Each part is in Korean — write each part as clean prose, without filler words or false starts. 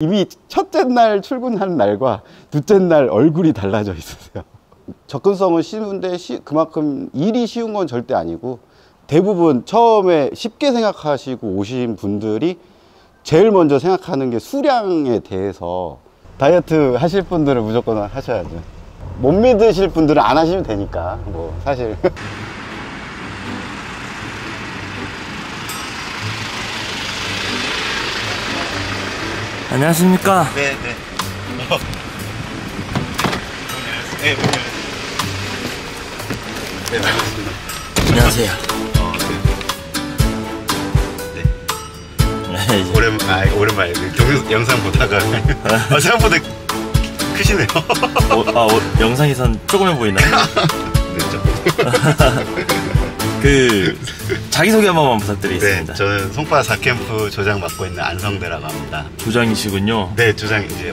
이미 첫째 날 출근하는 날과 둘째 날 얼굴이 달라져 있으세요. 접근성은 쉬운데 그만큼 일이 쉬운 건 절대 아니고, 대부분 처음에 쉽게 생각하시고 오신 분들이 제일 먼저 생각하는 게 수량에 대해서. 다이어트 하실 분들은 무조건 하셔야죠. 못 믿으실 분들은 안 하시면 되니까. 뭐 사실 안녕하십니까. 네네. 네, 네, 반갑습니다. 안녕하세요. 네. 네. 오랜만에 영상 보다가 생각보다 크시네요. 영상에선 조금만 보이나요? 네, 조금. 자기소개 한 번만 부탁드리겠습니다. 네, 저는 송파 4캠프 조장 맡고 있는 안성대라고 합니다. 조장이시군요. 네, 조장 이제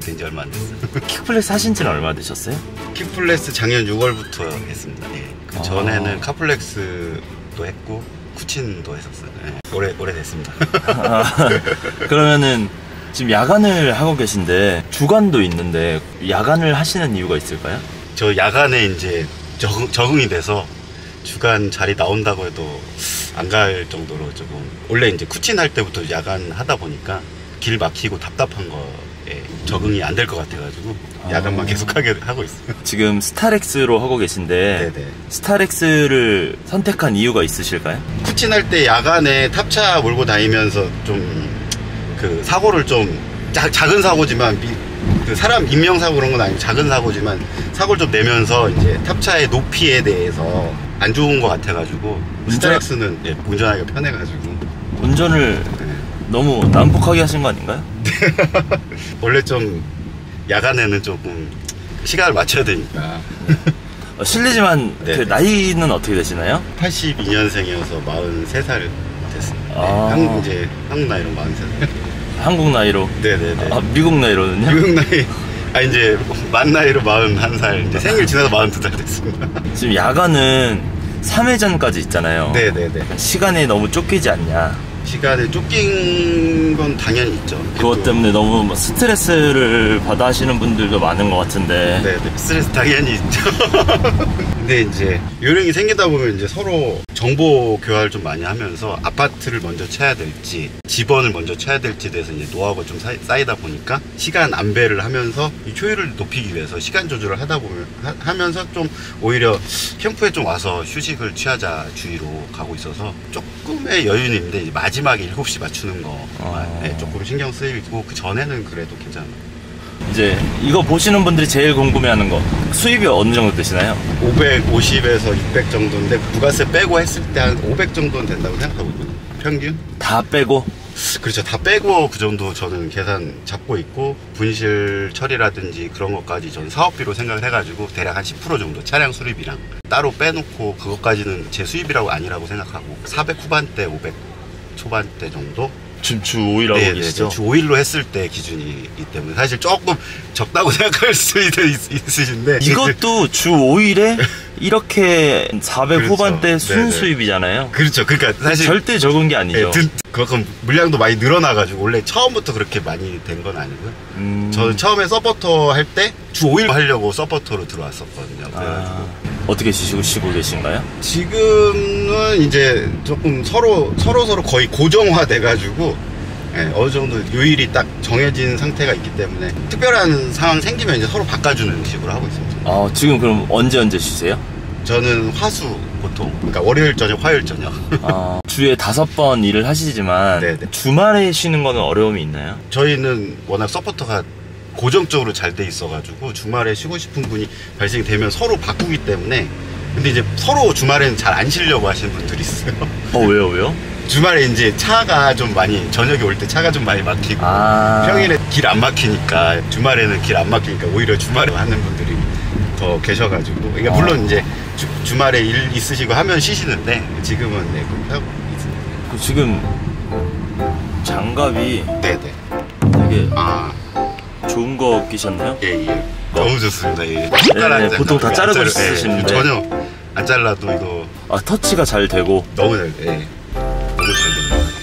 된지 얼마 안 됐어요. 킥플렉스 하신 지는 얼마 되셨어요? 킥플렉스 작년 6월부터 했습니다. 네. 그 전에는 카플렉스도 했고 쿠친도 했었어요. 네. 오래됐습니다. 그러면은 지금 야간을 하고 계신데, 주간도 있는데 야간을 하시는 이유가 있을까요? 저 야간에 이제 적응이 돼서 주간 자리 나온다고 해도 안 갈 정도로 조금, 원래 이제 쿠친 할 때부터 야간 하다 보니까 길 막히고 답답한 거에 적응이 안 될 것 같아가지고 야간만 계속 하고 있어요. 지금 스타렉스로 하고 계신데, 네네. 스타렉스를 선택한 이유가 있으실까요? 쿠친 할 때 야간에 탑차 몰고 다니면서 좀 그 사고를 좀 작은 사고지만 그 사람 인명사고 그런 건 아니고 작은 사고지만 사고를 좀 내면서 이제 탑차의 높이에 대해서 안 좋은 것 같아가지고 스타렉스는 예, 운전하기가 편해가지고. 운전을 네. 너무 난폭하게 하신 거 아닌가요? 원래 좀 야간에는 조금 시간을 맞춰야 되니까. 실례지만 네. 그 나이는 어떻게 되시나요? 82년생이어서 43살 됐습니다. 아. 네, 한국 나이로 43살. 한국 나이로? 네네네. 아, 미국 나이로는요? 미국 나이. 아, 이제 만 나이로 41살, 이제 생일 지나서 42살 됐습니다. 지금 야간은 3회전까지 있잖아요. 네네네. 시간에 너무 쫓기지 않냐? 시간에 쫓긴 건 당연히 있죠. 그것 때문에 너무 스트레스를 받아 하시는 분들도 많은 것 같은데. 네네. 스트레스 당연히 있죠. 근데 이제 요령이 생기다 보면 이제 서로 정보 교환을 좀 많이 하면서 아파트를 먼저 쳐야 될지 집원을 먼저 쳐야 될지에 대해서 이제 노하우가 좀 쌓이다 보니까 시간 안배를 하면서 이 효율을 높이기 위해서 시간 조절을 하다 보면 하면서 좀 오히려 캠프에 좀 와서 휴식을 취하자 주의로 가고 있어서 조금의 여유는 있는데, 이제 마지막에 7시 맞추는 거 네, 조금 신경 쓰이고 그 전에는 그래도 괜찮아요. 이제 이거 보시는 분들이 제일 궁금해하는 거, 수입이 어느 정도 되시나요? 550에서 600 정도인데 부가세 빼고 했을 때 한 500 정도는 된다고 생각하고 있거든요. 평균? 다 빼고? 그렇죠. 다 빼고 그 정도 저는 계산 잡고 있고, 분실 처리라든지 그런 것까지 저는 사업비로 생각을 해가지고 대략 한 10% 정도 차량 수리비랑 따로 빼놓고 그것까지는 제 수입이라고 아니라고 생각하고 400 후반대 500 초반대 정도? 지금 주 5일 하고 계시죠? 주 5일로 했을 때 기준이기 때문에 사실 조금 적다고 생각할 수 있으신데, 이것도 주 5일에 이렇게 400 그렇죠. 후반대 순수입이잖아요. 그렇죠. 그러니까 사실 절대 적은 게 아니죠. 네, 그만큼 물량도 많이 늘어나가지고 원래 처음부터 그렇게 많이 된 건 아니고요. 저는 처음에 서포터 할 때 주 5일 하려고 서포터로 들어왔었거든요. 그래가지고 어떻게 쉬고 계신가요? 지금은 이제 조금 서로 거의 고정화돼가지고 예, 어느 정도 요일이 딱 정해진 상태가 있기 때문에 특별한 상황 생기면 이제 서로 바꿔주는 식으로 하고 있습니다. 아, 지금 그럼 언제 쉬세요? 저는 화수 보통, 그러니까 월요일 저녁, 화요일 저녁. 아, 주에 5번 일을 하시지만 네네. 주말에 쉬는 거는 어려움이 있나요? 저희는 워낙 서포터가 고정적으로 잘 돼 있어가지고 주말에 쉬고 싶은 분이 발생되면 서로 바꾸기 때문에. 근데 이제 서로 주말에는 잘 안 쉬려고 하시는 분들이 있어요. 왜요? 주말에 이제 차가 좀 많이, 저녁에 올 때 차가 좀 많이 막히고 평일에 길 안 막히니까, 주말에는 길 안 막히니까 오히려 주말에 하는 분들이 더 계셔가지고. 그러니까 물론 이제 주말에 일 있으시고 하면 쉬시는데 지금은 네, 그렇게 하고 있습니다. 그 지금 장갑이 네네 되게 좋은 거 끼셨나요? 예. 너무 좋습니다. 예. 네, 보통 다 자르고 쓰시는데 전혀 안 잘라도 이거 터치가 잘 되고 너무 잘 돼. 예. 너무 잘 됩니다.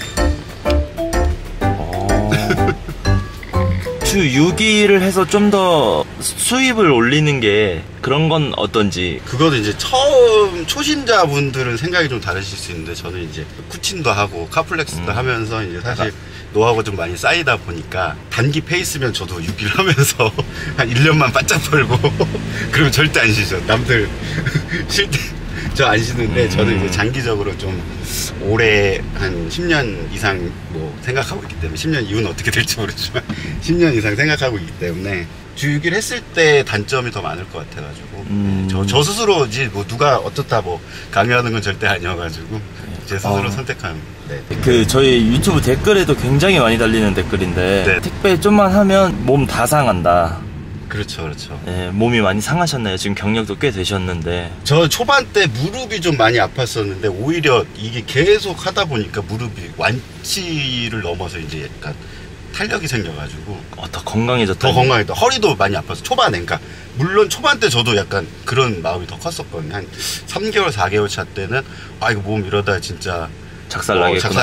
주 6일을 해서 좀 더 수입을 올리는 게 그런 건 어떤지. 그것도 이제 처음 초심자분들은 생각이 좀 다르실 수 있는데, 저는 이제 쿠친도 하고 카플렉스도 하면서 이제 사실 노하우가 좀 많이 쌓이다 보니까 단기 페이스면 저도 6일 하면서 한 1년만 바짝 벌고 그러면 절대 안 쉬죠. 남들 쉴 때 저 안 쉬는데 저는 이제 장기적으로 좀 올해 한 10년 이상 뭐 생각하고 있기 때문에, 10년 이후는 어떻게 될지 모르지만 10년 이상 생각하고 있기 때문에 주 6일 했을 때 단점이 더 많을 것 같아가지고 저 스스로지 뭐 누가 어떻다 뭐 강요하는 건 절대 아니어가지고 제 스스로 선택한. 네. 그 저희 유튜브 댓글에도 굉장히 많이 달리는 댓글인데 네. 택배 좀만 하면 몸 다 상한다. 그렇죠, 그렇죠. 네, 몸이 많이 상하셨나요? 지금 경력도 꽤 되셨는데. 저 초반 때 무릎이 좀 많이 아팠었는데 오히려 이게 계속 하다 보니까 무릎이 완치를 넘어서 이제 약간 탄력이 생겨가지고 더 건강해졌다. 더 건강해졌다. 허리도 많이 아팠어 초반에. 그러니까 물론 초반 때 저도 약간 그런 마음이 더 컸었거든요. 한 3개월 4개월 차 때는 아 이거 몸 이러다 진짜 작살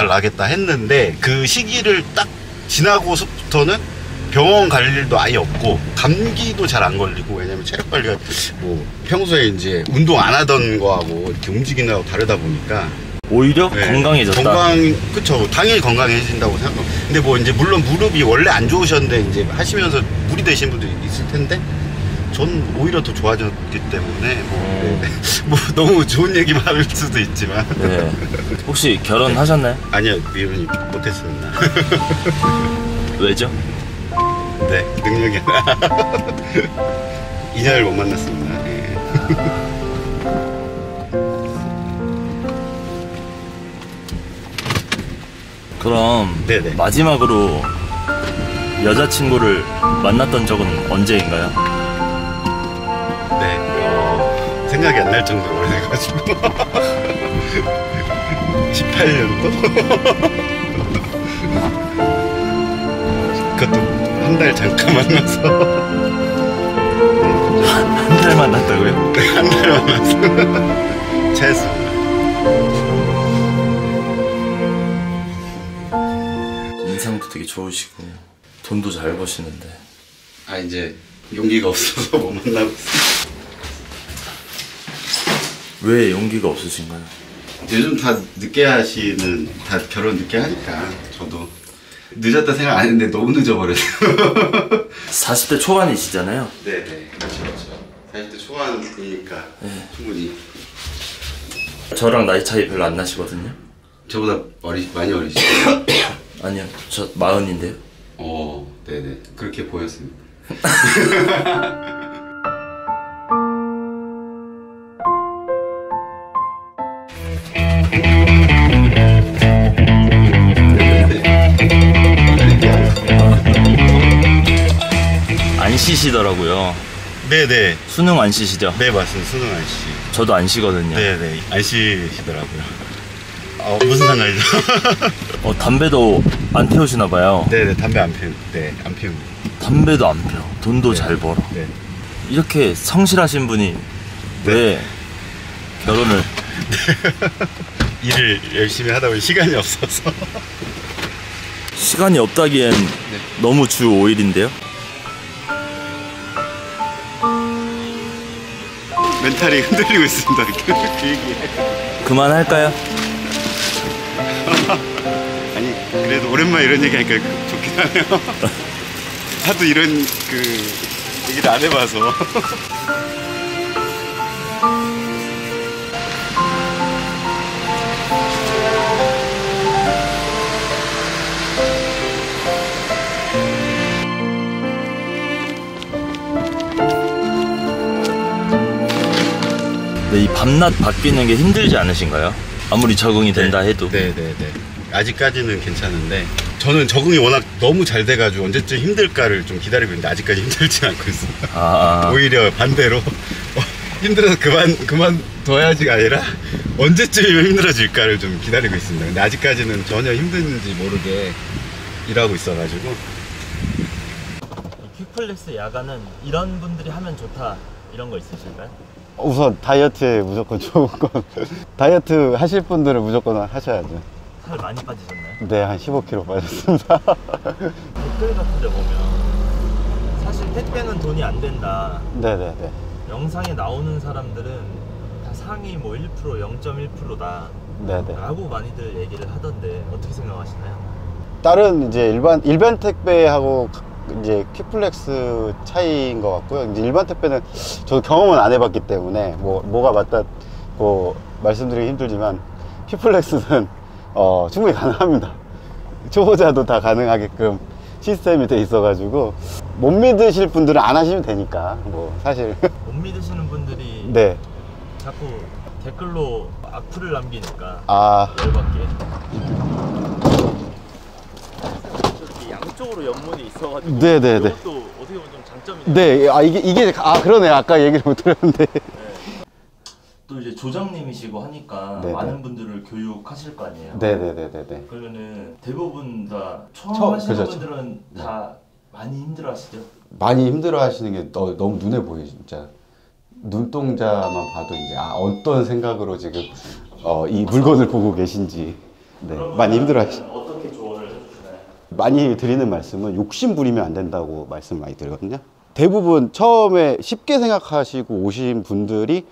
나겠다 했는데, 그 시기를 딱 지나고서부터는 병원 갈 일도 아예 없고 감기도 잘 안 걸리고, 왜냐면 체력 관리가 뭐 평소에 이제 운동 안 하던 거하고 이렇게 움직이는 거하고 다르다 보니까 오히려 네, 건강해졌다. 그쵸, 당연히 건강해진다고 생각합니다. 근데 뭐 이제 물론 무릎이 원래 안 좋으셨는데 이제 하시면서 무리되신 분들이 있을 텐데 전 오히려 더 좋아졌기 때문에 뭐, 네. 뭐 너무 좋은 얘기만 할 수도 있지만 네. 혹시 결혼하셨나요? 아니요, 미혼이 못했습니다. 왜죠? 네, 능력이 하나. 인연을 못 만났습니다. 네. 그럼 네네. 마지막으로 여자친구를 만났던 적은 언제인가요? 네, 생각이 안 날 정도로 오래돼가지고 18년도? 그것도 한 달 잠깐 만나서 한 달 만났다고요? 네, 한 달 만나서 차였습니다. 인상도 되게 좋으시고 돈도 잘 버시는데 이제 용기가 없어서 못 만나고 있어요. 왜 용기가 없으신가요? 요즘 다 늦게 하시는, 다 결혼 늦게 하니까 저도 늦었다 생각 안 했는데 너무 늦어버렸어요. 40대 초반이시잖아요? 네네, 그렇죠, 그렇죠. 40대 초반이니까 네. 충분히. 저랑 나이 차이 별로 안 나시거든요? 저보다 많이 어리시죠? 아니요, 저 40인데요. 네네, 그렇게 보였습니다. 안 쉬시더라고요. 네네. 수능 안 쉬시죠? 네, 맞습니다. 수능 안 쉬. 저도 안 쉬거든요. 네네, 안 쉬시더라고요. 무슨 상관이죠? 담배도 안 태우시나 봐요. 네네, 담배 안 피우. 네, 안 피웁니다. 담배도 안 피워. 돈도 네. 잘 벌어. 네. 이렇게 성실하신 분이 네. 왜 결혼을? 네. 일을 열심히 하다 보니 시간이 없어서. 시간이 없다기엔 네. 너무 주 5일인데요? 멘탈이 흔들리고 있습니다. 그만할까요? 아니, 그래도 오랜만에 이런 얘기 하니까 좋긴 하네요. 하도 이런 얘기를 안 해봐서. 이 밤낮 바뀌는 게 힘들지 않으신가요? 아무리 적응이 된다 해도. 네네네. 아직까지는 괜찮은데 저는 적응이 워낙 너무 잘 돼가지고 언제쯤 힘들까를 좀 기다리고 있는데 아직까지 힘들지 않고 있습니다. 오히려 반대로 힘들어서 그만둬야지가 아니라 언제쯤이면 힘들어질까를 좀 기다리고 있습니다. 근데 아직까지는 전혀 힘든지 모르게 일하고 있어가지고. 퀵플렉스 야간은 이런 분들이 하면 좋다 이런 거 있으실까요? 우선 다이어트에 무조건 좋은 건 다이어트 하실 분들은 무조건 하셔야죠. 살 많이 빠지셨나요? 네, 한 15kg 빠졌습니다. 댓글 같은 데 보면 택배는 돈이 안 된다. 네네네. 영상에 나오는 사람들은 다 상위 뭐 1%, 0.1%다. 네네. 라고 많이들 얘기를 하던데 어떻게 생각하시나요? 다른 이제 일반 택배하고 이제 퀵플렉스 차이인 것 같고요. 이제 일반 택배는 저도 경험은 안 해봤기 때문에 뭐가 맞다고 말씀드리기 힘들지만 퀵플렉스는 충분히 가능합니다. 초보자도 다 가능하게끔 시스템이 돼 있어가지고 못 믿으실 분들은 안 하시면 되니까 뭐 사실 못 믿으시는 분들이 네. 자꾸 댓글로 악플을 남기니까 열받게. 쪽으로 연문이 있어가지고 네네네. 이것도 어떻게 보면 좀 장점이네요. 네, 이게 그러네. 아까 얘기를 못 들었는데. 네. 또 이제 조장님이시고 하니까 네네. 많은 분들을 교육하실 거 아니에요. 네네네네. 그러면은 대부분 다 처음 하시는 그렇죠. 분들은 다 많이 힘들어하시죠. 많이 힘들어하시는 게 너무 눈에 보여요. 진짜 눈동자만 봐도 이제 어떤 생각으로 지금 이 물건을 보고 계신지 네. 많이 힘들어하시죠. 어떻게 조언을 많이 드리는 말씀은 욕심 부리면 안 된다고 말씀 많이 드리거든요. 대부분 처음에 쉽게 생각하시고 오신 분들이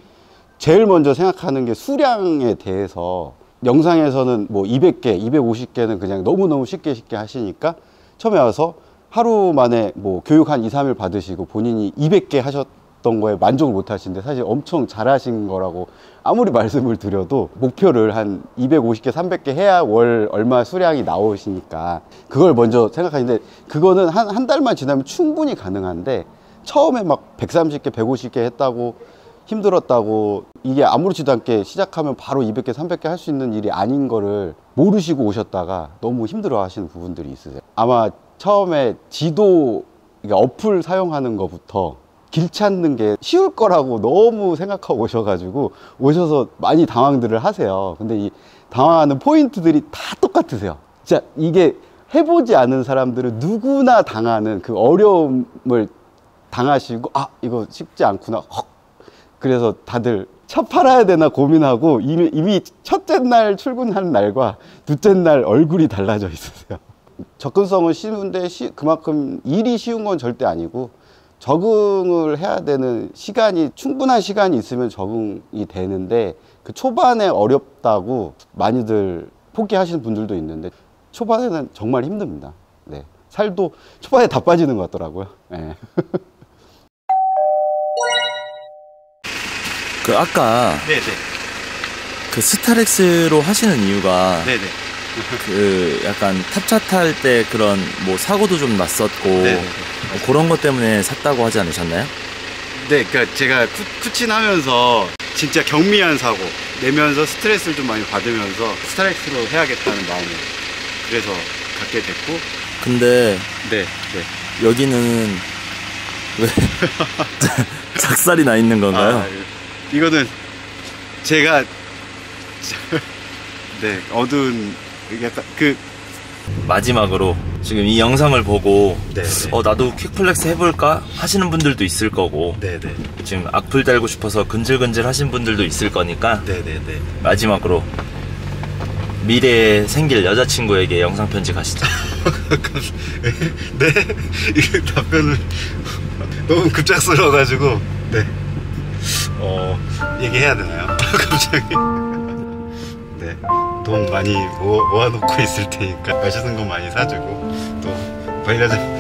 제일 먼저 생각하는 게 수량에 대해서 영상에서는 뭐 200개, 250개는 그냥 너무너무 쉽게 하시니까 처음에 와서 하루 만에 뭐 교육 한 2, 3일 받으시고 본인이 200개 하셨던 거에 만족을 못 하시는데 사실 엄청 잘하신 거라고 아무리 말씀을 드려도 목표를 한 250개, 300개 해야 월 얼마 수량이 나오시니까 그걸 먼저 생각하시는데 그거는 한 달만 지나면 충분히 가능한데 처음에 막 130개, 150개 했다고 힘들었다고 이게 아무렇지도 않게 시작하면 바로 200개, 300개 할 수 있는 일이 아닌 거를 모르시고 오셨다가 너무 힘들어 하시는 부분들이 있으세요. 아마 처음에 그러니까 어플 사용하는 거부터 길 찾는 게 쉬울 거라고 너무 생각하고 오셔서 많이 당황들을 하세요. 근데 이 당황하는 포인트들이 다 똑같으세요. 진짜 이게 해보지 않은 사람들은 누구나 당하는 그 어려움을 당하시고 이거 쉽지 않구나. 그래서 다들 차 팔아야 되나 고민하고 이미 첫째 날 출근하는 날과 둘째 날 얼굴이 달라져 있으세요. 접근성은 쉬운데 그만큼 일이 쉬운 건 절대 아니고 적응을 해야 되는 시간이 충분한 시간이 있으면 적응이 되는데 그 초반에 어렵다고 많이들 포기하시는 분들도 있는데 초반에는 정말 힘듭니다. 네. 살도 초반에 다 빠지는 것 같더라고요. 네. 아까 네네. 그 스타렉스로 하시는 이유가 네네. 그 약간 탑차 탈 때 그런 뭐 사고도 좀 났었고 네네. 그런 것 때문에 샀다고 하지 않으셨나요? 네, 그러니까 제가 쿠친하면서 진짜 경미한 사고 내면서 스트레스를 좀 많이 받으면서 스타렉스로 해야겠다는 마음을 그래서 갖게 됐고 근데 네. 여기는 왜 작살이 나 있는 건가요? 이거는 제가 네, 어두운 약간 마지막으로 지금 이 영상을 보고 나도 퀵플렉스 해볼까 하시는 분들도 있을 거고 네네. 지금 악플 달고 싶어서 근질근질 하신 분들도 있을 거니까 네네네. 마지막으로 미래에 생길 여자친구에게 영상 편지 가시죠. 네? 이 답변은 너무 급작스러워가지고 네. 얘기해야 되나요? 갑자기 네. 돈 많이 모아놓고 있을 테니까 맛있는 거 많이 사주고 또 반려자